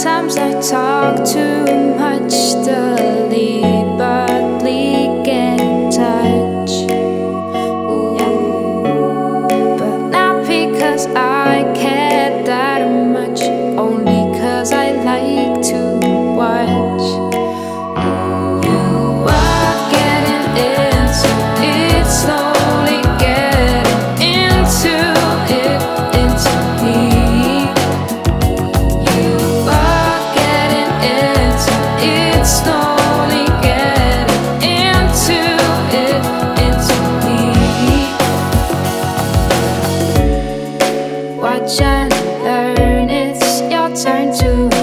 Sometimes I talk too much, the lead barely get in touch. Ooh. But not because I care that much, only cause I like to watch. Watch and learn, it's your turn to